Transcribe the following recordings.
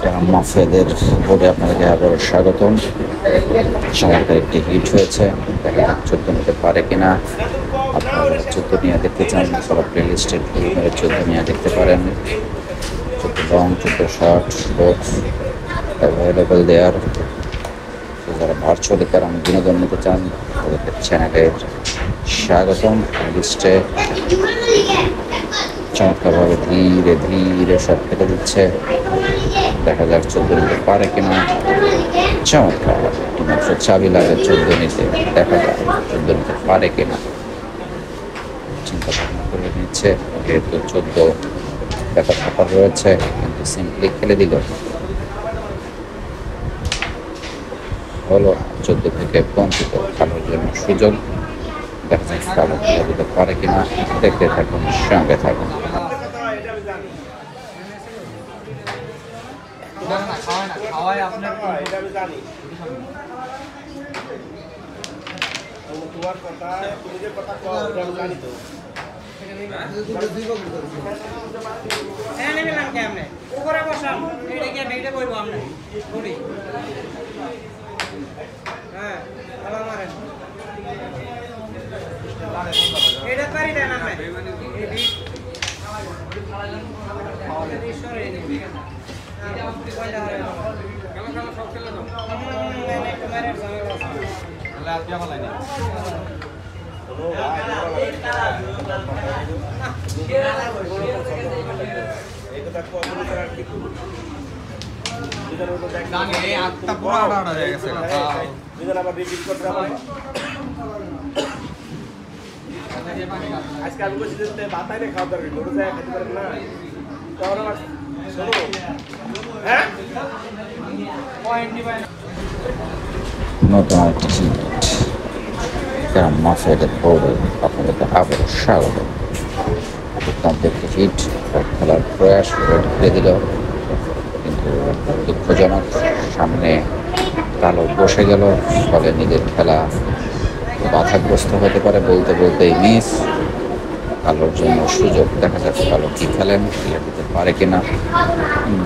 একটা মাফেদের বোর্ডে আপনাকে আবারও স্বাগতম। সামান্য একটি হিট হয়েছে, দেখা যাক 14 নিতে পারে কিনা। আপনারা 14 নিয়ে দেখতে চান সবার প্লে লিস্টে 14 নিয়ে দেখতে পারেন। 14 long, 14 short board available there. যারা ভার্চুয়ালি তারা বিনোদন নিতে চান তাদেরকে চ্যানেলের স্বাগতম। লিস্টে চমৎকারভাবে ধীরে ধীরে সব খেতে দিচ্ছে, দেখা যাক 14 নিতে পারে কিনা। চমৎকার মাত্র চাবি লাগে 14 নিতে, দেখা যাক 14 নিতে পারে কিনা। চিন্তা ভাবনা করে নিচ্ছে, যেহেতু 14 দেখা থাকা রয়েছে, কিন্তু সিম্পলি খেলে দিল হলো 14 থেকে বঞ্চিত কালোর জন্য সুযোগ, দেখা যাক কালো খেলে দিতে পারে কিনা। দেখতে থাকুন, সঙ্গে থাকুন। আজকাল বাতাই না খাওয়া দরকার। আবারও স্বাগত। হিট খেলার প্রয়াস করে দিল, কিন্তু দুঃখজনক সামনে কালো বসে গেল, ফলে নিজের খেলা বাধাগ্রস্ত হতে পারে। বলতে বলতেই মিস, কালোর জন্য সুযোগ, দেখা যাচ্ছে কালো কি খেলেন, খেলে দিতে পারে কিনা।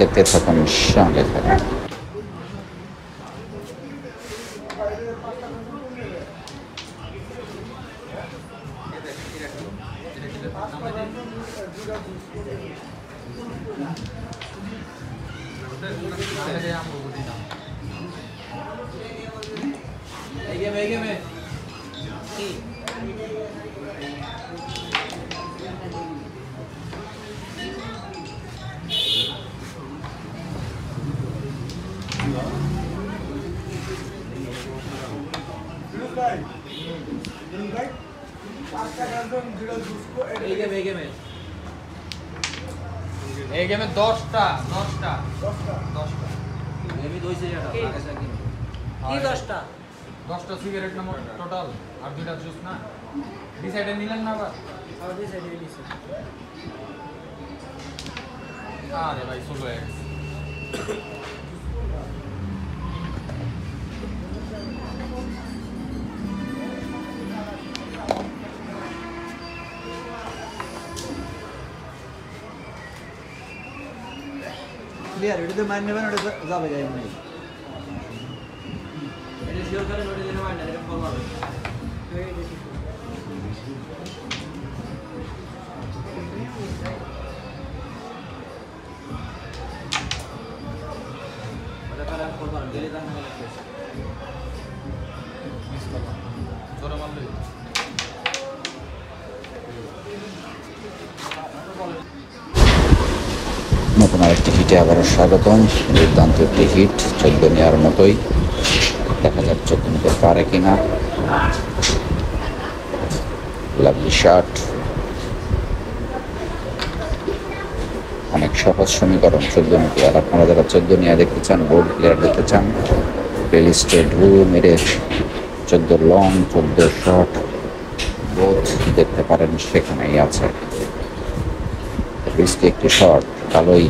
দেখতে থাকুন, সঙ্গে থাকুন। মার নেবেন, ওটা যাবে যাই নাই। নতুন আরেকটি হিটে আবারও স্বাগতম। দুর্দান্ত একটি হিট, 14 নেওয়ার মতোই, দেখা যাক 14 নিতে পারে কিনা। লাভলি শট, অনেক সহজ সমীকরণ 14 নিতে। আর আপনারা যারা 14 নিয়ে দেখতে চান, বোর্ড প্লেয়ার দেখতে চান, প্লেলিস্টে ঢু মেরে 14 লং, 14 শট বোধ দেখতে পারেন, সেখানেই আছে। রিস্কি একটি শট, কালোই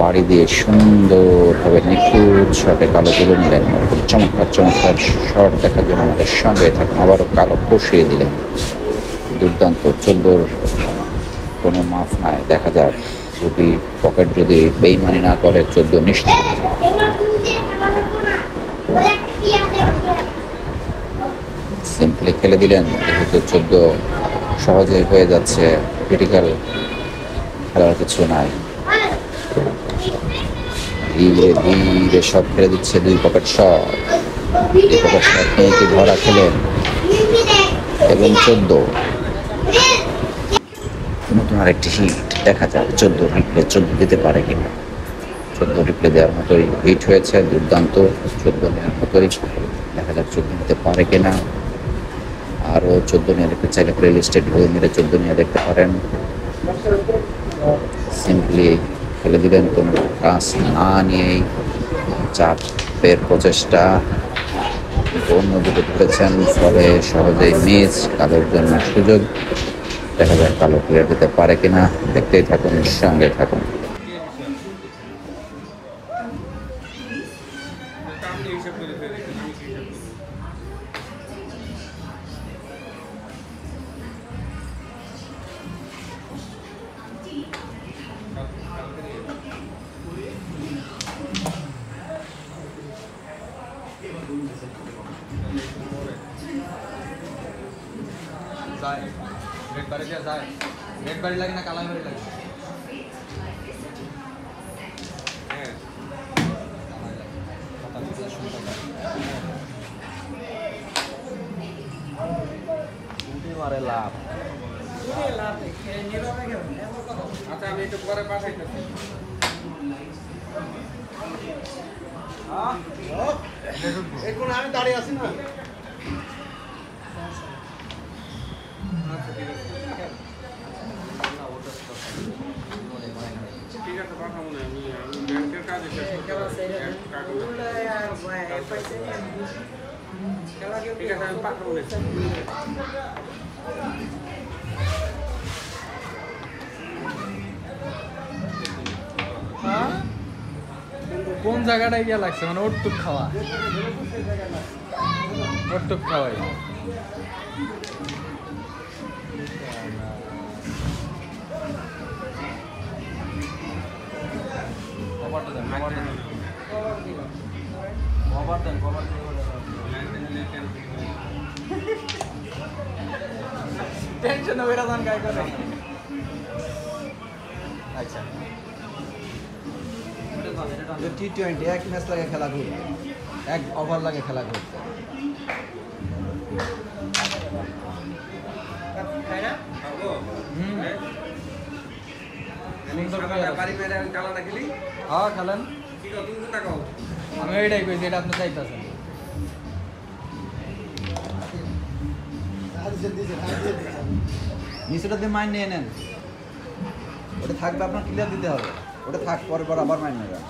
বাড়ি দিয়ে সুন্দরভাবে নিখুঁত শটে কালো তুলে নিলেন। চমৎকার চমৎকার শট দেখার জন্য আমাদের সঙ্গে থাকুন। আবারও কালো বসিয়ে দিলেন, দুর্দান্ত। 14 কোনো মাফ নাই, দেখা যাক যদি পকেট যদি বেইমানি না করে 14 নিশ্চিত। সিম্পলি খেলে দিলেন, যেহেতু 14 সহজে হয়ে যাচ্ছে, ক্রিটিক্যাল খেলার কিছু নাই। ধীরে ধীরে সব ফেলে দিচ্ছে, দুই পকেট শট, দুই পকেট শট নিয়ে একটি ধরা খেলেন এবং 14 নতুন আরেকটি হিট। দেখা যাক 14 রিপ্লে 14 দিতে পারে কিনা। 14 রিপ্লে দেওয়ার মতোই হিট হয়েছে, দুর্দান্ত 14 নেওয়ার মতোই। দেখা যাক 14 নিতে পারে কিনা। আরও 14 নিয়ে দেখতে চাইলে প্লে লিস্টেড হয়ে মেরে 14 নিয়ে দেখতে পারেন। সিম্পলি ফেলে দিলেন, কোনো কাজ না নিয়েই চাপের প্রচেষ্টা, অন্য দুটো ধরেছেন, ফলে সহজেই মিস। কালোর জন্য সুযোগ, দেখা যায় কালো ক্লিয়ার দিতে পারে কিনা। দেখতেই থাকুন, সঙ্গে থাকুন। আমি দাঁড়িয়ে আছি না, কোন জায়গাটায় গিয়ে লাগছে, মানে ওটুক খাওয়া, ওটুক খাওয়াই। টেনশন ওইটা দান গায় করে। আচ্ছা T20 এক ম্যাচ লাগে খেলা করতে, এক ওভার লাগে খেলা করতে। হ্যাঁ খেলেন, আমি ওইটাই কইছি, এটা আপনি চাইতেছেন। নিচেটা দিয়ে মাইন নিয়ে নেন, ওটা থাকবে, আপনার ক্লিয়ার দিতে হবে। ওটা থাক, পরের বার আবার মাইন নেবেন।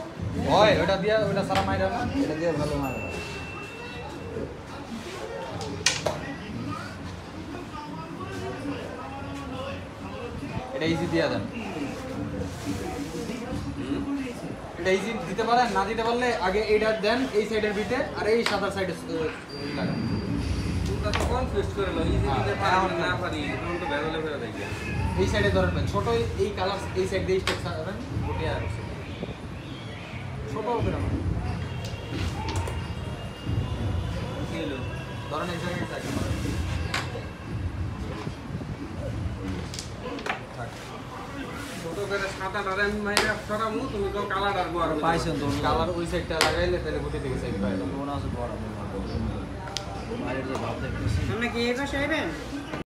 হয় ওটা দিয়ে, ওটা সারা মাইরা না, এটা দিয়ে ভালো মাইন। এটা ইজি দিয়ে দেন, এটা ইজি দিতে পারেন। না দিতে পারলে আগে এইটা দেন, এই সাইডের বিটে, আর এই সাদা সাইডে লাগান। এই সাইডে ধরবেন, ছোট এই কালার, এই সাইড দিয়ে স্টেপ সাজাবেন, ওটা আর ছোট হবে না ধরেন। এই জায়গায় ছোট করে সাদা ধরেন, মাইরা সরামু, তুমি তো কালার আর বড় পাইছেন তো, কালার ওই সাইডটা লাগাইলে তাহলে গুটি দিকে সাইড পাইলো, মনে আছে বড়। আর এই যে ভাব দেখতেছেন, আপনি কি এই পাশে আইবেন?